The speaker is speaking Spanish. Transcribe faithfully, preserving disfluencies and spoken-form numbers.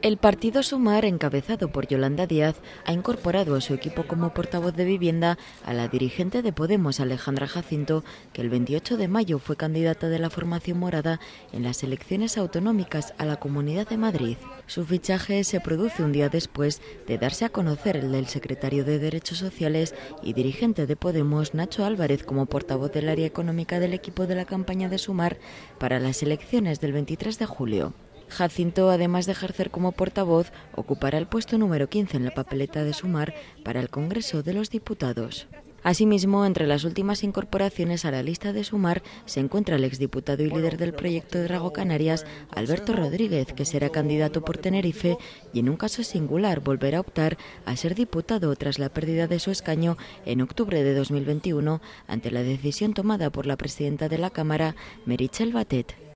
El partido Sumar, encabezado por Yolanda Díaz, ha incorporado a su equipo como portavoz de vivienda a la dirigente de Podemos, Alejandra Jacinto, que el veintiocho de mayo fue candidata de la formación morada en las elecciones autonómicas a la Comunidad de Madrid. Su fichaje se produce un día después de darse a conocer el del secretario de Derechos Sociales y dirigente de Podemos, Nacho Álvarez, como portavoz del área económica del equipo de la campaña de Sumar para las elecciones del veintitrés de julio. Jacinto, además de ejercer como portavoz, ocupará el puesto número quince en la papeleta de Sumar para el Congreso de los Diputados. Asimismo, entre las últimas incorporaciones a la lista de Sumar se encuentra el exdiputado y líder del proyecto Drago Canarias, Alberto Rodríguez, que será candidato por Tenerife y, en un caso singular, volverá a optar a ser diputado tras la pérdida de su escaño en octubre de dos mil veintiuno ante la decisión tomada por la presidenta de la Cámara, Meritxell Batet.